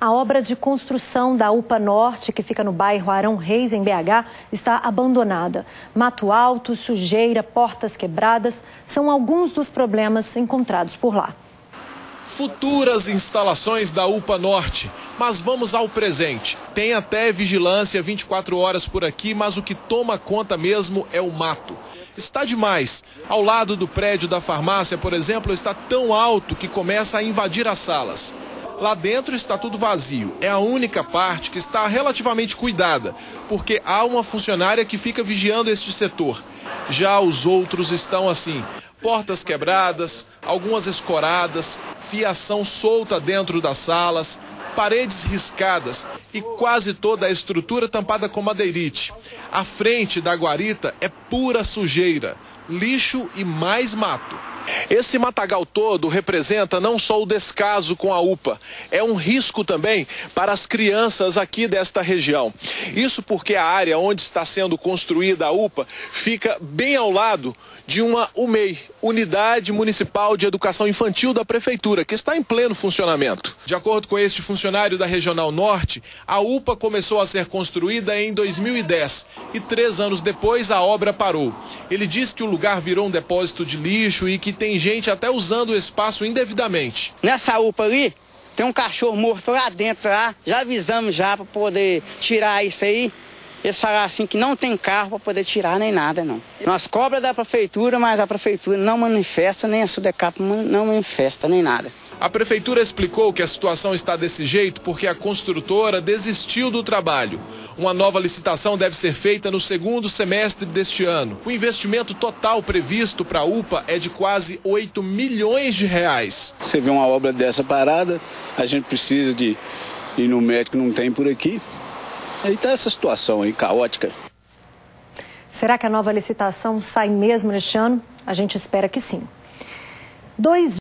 A obra de construção da UPA Norte, que fica no bairro Aarão Reis, em BH, está abandonada. Mato alto, sujeira, portas quebradas são alguns dos problemas encontrados por lá. Futuras instalações da UPA Norte, mas vamos ao presente. Tem até vigilância 24 horas por aqui, mas o que toma conta mesmo é o mato. Está demais. Ao lado do prédio da farmácia, por exemplo, está tão alto que começa a invadir as salas. Lá dentro está tudo vazio. É a única parte que está relativamente cuidada, porque há uma funcionária que fica vigiando este setor. Já os outros estão assim. Portas quebradas, algumas escoradas, fiação solta dentro das salas, paredes riscadas e quase toda a estrutura tampada com madeirite. A frente da guarita é pura sujeira, lixo e mais mato. Esse matagal todo representa não só o descaso com a UPA, é um risco também para as crianças aqui desta região. Isso porque a área onde está sendo construída a UPA fica bem ao lado de uma UMEI, Unidade Municipal de Educação Infantil da Prefeitura, que está em pleno funcionamento. De acordo com este funcionário da Regional Norte, a UPA começou a ser construída em 2010 e 3 anos depois a obra parou. Ele diz que o lugar virou um depósito de lixo e que tem gente até usando o espaço indevidamente. Nessa UPA ali, tem um cachorro morto lá dentro, lá. Já avisamos já para poder tirar isso aí. Eles falaram assim que não tem carro para poder tirar nem nada, não. Nós cobramos da prefeitura, mas a prefeitura não manifesta, nem a Sudecapa não manifesta, nem nada. A prefeitura explicou que a situação está desse jeito porque a construtora desistiu do trabalho. Uma nova licitação deve ser feita no 2º semestre deste ano. O investimento total previsto para a UPA é de quase 8 milhões de reais. Você vê uma obra dessa parada, a gente precisa de ir no médico, não tem por aqui. Aí tá essa situação aí, caótica. Será que a nova licitação sai mesmo neste ano? A gente espera que sim.